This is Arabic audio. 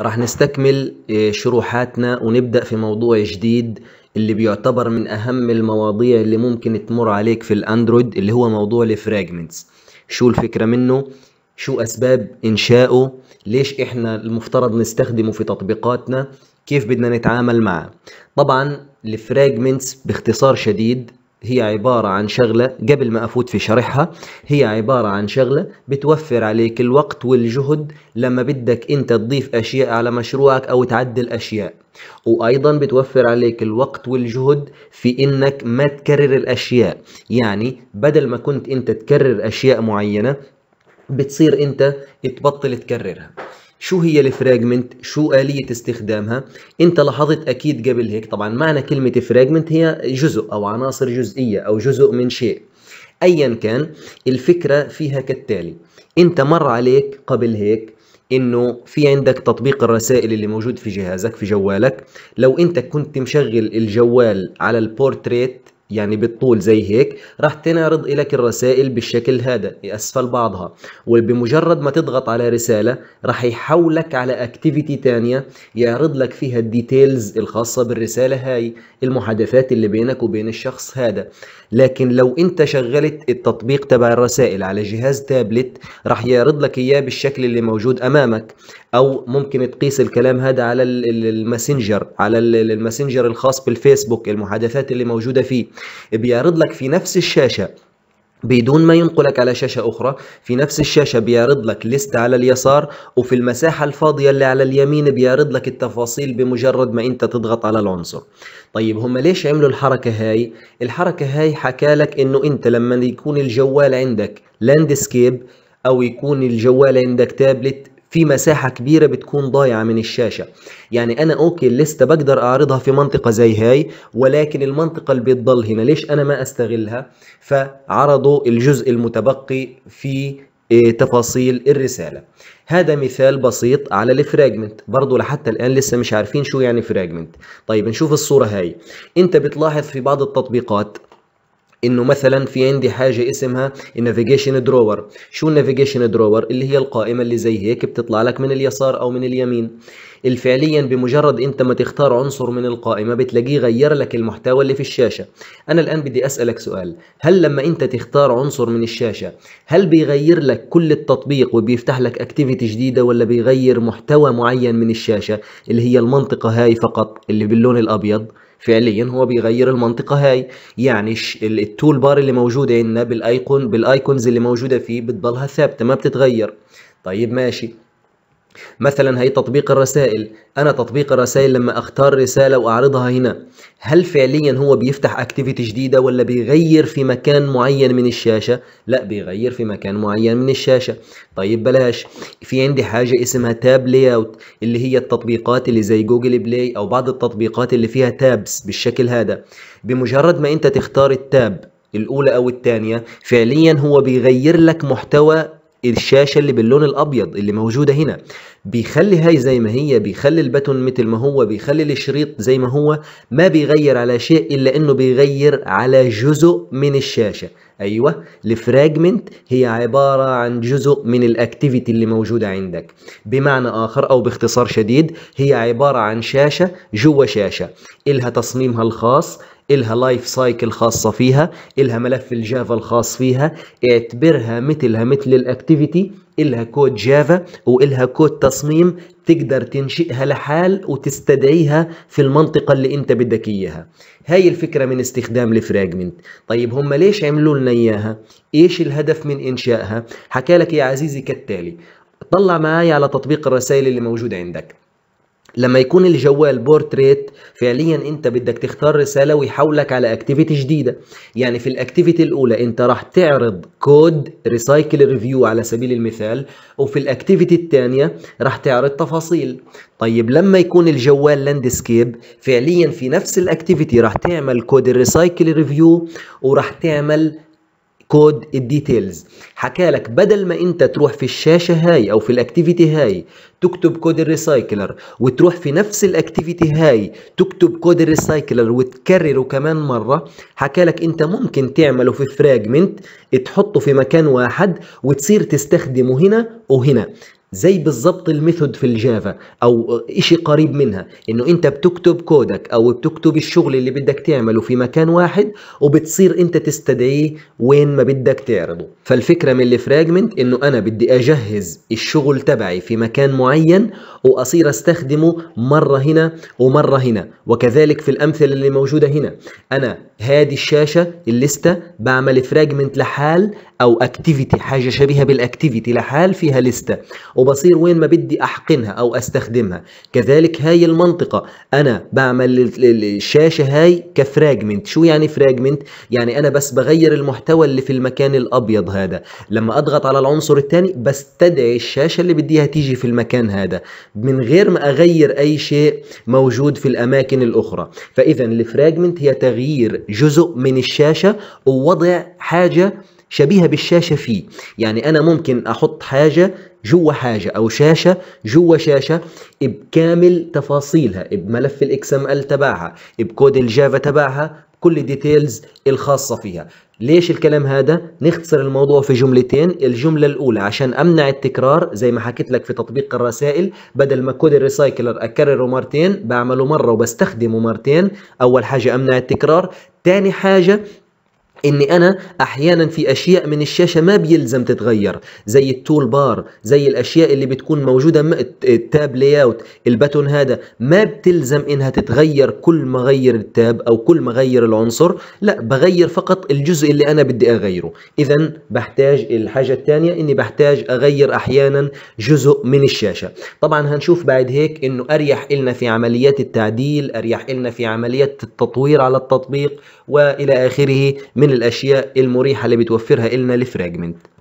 راح نستكمل شروحاتنا ونبدأ في موضوع جديد اللي بيعتبر من أهم المواضيع اللي ممكن تمر عليك في الأندرويد، اللي هو موضوع الفراجمنتس. شو الفكرة منه؟ شو أسباب إنشائه؟ ليش إحنا المفترض نستخدمه في تطبيقاتنا؟ كيف بدنا نتعامل معه؟ طبعا الفراجمنتس باختصار شديد هي عبارة عن شغلة، قبل ما أفوت في شرحها، هي عبارة عن شغلة بتوفر عليك الوقت والجهد لما بدك أنت تضيف أشياء على مشروعك أو تعدل أشياء، وأيضا بتوفر عليك الوقت والجهد في إنك ما تكرر الأشياء. يعني بدل ما كنت أنت تكرر أشياء معينة بتصير أنت تبطل تكررها. شو هي الفراجمنت؟ شو آلية استخدامها؟ انت لاحظت اكيد قبل هيك، طبعا معنى كلمة فراجمنت هي جزء او عناصر جزئية او جزء من شيء ايا كان. الفكرة فيها كالتالي: انت مر عليك قبل هيك انه في عندك تطبيق الرسائل اللي موجود في جهازك في جوالك، لو انت كنت مشغل الجوال على البورتريت يعني بالطول زي هيك راح تنعرض لك الرسائل بالشكل هذا اسفل بعضها، وبمجرد ما تضغط على رسالة راح يحولك على اكتيفيتي تانية يعرض لك فيها الديتيلز الخاصة بالرسالة هاي، المحادثات اللي بينك وبين الشخص هذا. لكن لو انت شغلت التطبيق تبع الرسائل على جهاز تابلت راح يعرض لك اياه بالشكل اللي موجود امامك، او ممكن تقيس الكلام هذا على الماسنجر، على الماسنجر الخاص بالفيسبوك، المحادثات اللي موجودة فيه بيعرض لك في نفس الشاشة بدون ما ينقلك على شاشة أخرى. في نفس الشاشة بيعرض لك ليست على اليسار، وفي المساحة الفاضية اللي على اليمين بيعرض لك التفاصيل بمجرد ما أنت تضغط على العنصر. طيب هم ليش عملوا الحركة هاي؟ الحركة هاي حكالك إنه أنت لما يكون الجوال عندك لاندسكيب أو يكون الجوال عندك تابلت في مساحة كبيرة بتكون ضايعة من الشاشة. يعني أنا أوكي الليستة بقدر أعرضها في منطقة زي هاي، ولكن المنطقة اللي بتضل هنا ليش أنا ما أستغلها؟ فعرضوا الجزء المتبقي في تفاصيل الرسالة. هذا مثال بسيط على الفراجمنت، برضو لحتى الآن لسه مش عارفين شو يعني فراجمنت. طيب نشوف الصورة هاي. أنت بتلاحظ في بعض التطبيقات انه مثلا في عندي حاجه اسمها النافيجيشن دراور. شو النافيجيشن دراور؟ اللي هي القائمه اللي زي هيك بتطلع لك من اليسار او من اليمين. فعليا بمجرد انت ما تختار عنصر من القائمه بتلاقيه غير لك المحتوى اللي في الشاشه. انا الان بدي اسالك سؤال: هل لما انت تختار عنصر من الشاشه هل بيغير لك كل التطبيق وبيفتح لك اكتيفيتي جديده، ولا بيغير محتوى معين من الشاشه اللي هي المنطقه هاي فقط اللي باللون الابيض؟ فعليا هو بيغير المنطقة هاي. يعني التول بار اللي موجودة عندنا بالايكون، بالايكونز اللي موجودة فيه بتضلها ثابتة ما بتتغير. طيب ماشي، مثلا هي تطبيق الرسائل. انا تطبيق الرسائل لما اختار رسالة واعرضها هنا هل فعليا هو بيفتح اكتيفيتي جديدة ولا بيغير في مكان معين من الشاشة؟ لا، بيغير في مكان معين من الشاشة. طيب بلاش، في عندي حاجة اسمها تاب لاي اوت اللي هي التطبيقات اللي زي جوجل بلاي او بعض التطبيقات اللي فيها تابس بالشكل هذا. بمجرد ما انت تختار التاب الاولى او الثانية فعليا هو بيغير لك محتوى الشاشة اللي باللون الأبيض اللي موجودة هنا، بيخلي هاي زي ما هي، بيخلي البتون مثل ما هو، بيخلي الشريط زي ما هو، ما بيغير على شيء إلا إنه بيغير على جزء من الشاشة. أيوة، الفراجمنت هي عبارة عن جزء من الأكتيفيتي اللي موجودة عندك. بمعنى آخر أو باختصار شديد هي عبارة عن شاشة جوا شاشة، إلها تصميمها الخاص، إلها لايف سايكل خاصة فيها، إلها ملف الجافا الخاص فيها. اعتبرها مثل الأكتيفيتي، إلها كود جافا وإلها كود تصميم تقدر تنشئها لحال وتستدعيها في المنطقة اللي أنت بدك إياها. هاي الفكرة من استخدام الفراجمنت. طيب هم ليش عملوا لنا إياها؟ إيش الهدف من إنشائها؟ حكالك يا عزيزي كالتالي. طلع معايا على تطبيق الرسائل اللي موجود عندك. لما يكون الجوال بورتريت فعليا انت بدك تختار رسالة ويحولك على اكتيفيتي جديدة. يعني في الاكتيفيتي الاولى انت راح تعرض كود ريسايكل ريفيو على سبيل المثال، وفي الاكتيفيتي الثانية راح تعرض تفاصيل. طيب لما يكون الجوال لاندسكيب فعليا في نفس الاكتيفيتي راح تعمل كود الريسايكل ريفيو وراح تعمل كود الديتيلز. حكالك بدل ما انت تروح في الشاشة هاي او في الاكتيفيتي هاي تكتب كود الريسايكلر، وتروح في نفس الاكتيفيتي هاي تكتب كود الريسايكلر وتكرره كمان مرة، حكالك انت ممكن تعمله في فراجمنت، تحطه في مكان واحد وتصير تستخدمه هنا وهنا زي بالظبط الميثود في الجافا او شيء قريب منها، انه انت بتكتب كودك او بتكتب الشغل اللي بدك تعمله في مكان واحد وبتصير انت تستدعيه وين ما بدك تعرضه. فالفكره من الفراجمنت انه انا بدي اجهز الشغل تبعي في مكان معين واصير استخدمه مره هنا ومره هنا. وكذلك في الامثله اللي موجوده هنا، انا هذه الشاشه الليسته بعمل فراجمنت لحال او اكتيفيتي حاجه شبيهه بالاكتيفيتي لحال فيها لسته وبصير وين ما بدي احقنها او استخدمها. كذلك هاي المنطقه انا بعمل الشاشه هاي كفراجمنت. شو يعني فراجمنت؟ يعني انا بس بغير المحتوى اللي في المكان الابيض هذا، لما اضغط على العنصر الثاني بستدعي الشاشه اللي بديها تيجي في المكان هذا من غير ما اغير اي شيء موجود في الاماكن الاخرى. فاذا الفراجمنت هي تغيير جزء من الشاشه ووضع حاجه شبيهة بالشاشة فيه. يعني أنا ممكن أحط حاجة جوا حاجة أو شاشة جوا شاشة بكامل تفاصيلها، بملف الإكس ام ال تبعها، بكود الجافا تبعها، كل الديتيلز الخاصة فيها. ليش الكلام هذا؟ نختصر الموضوع في جملتين. الجملة الأولى عشان أمنع التكرار، زي ما حكيت لك في تطبيق الرسائل بدل ما كود الريسايكلر أكرره مرتين بعمله مرة وبستخدمه مرتين. أول حاجة أمنع التكرار، تاني حاجة اني انا احيانا في اشياء من الشاشه ما بيلزم تتغير، زي التول بار، زي الاشياء اللي بتكون موجوده، التاب لي اوت، الباتون هذا ما بتلزم انها تتغير كل ما غير التاب او كل ما غير العنصر، لا بغير فقط الجزء اللي انا بدي اغيره. اذا بحتاج الحاجه الثانيه اني بحتاج اغير احيانا جزء من الشاشه. طبعا هنشوف بعد هيك انه اريح النا في عمليات التعديل، اريح النا في عمليات التطوير على التطبيق والى اخره من الأشياء المريحة اللي بتوفرها إلنا الفراجمنت.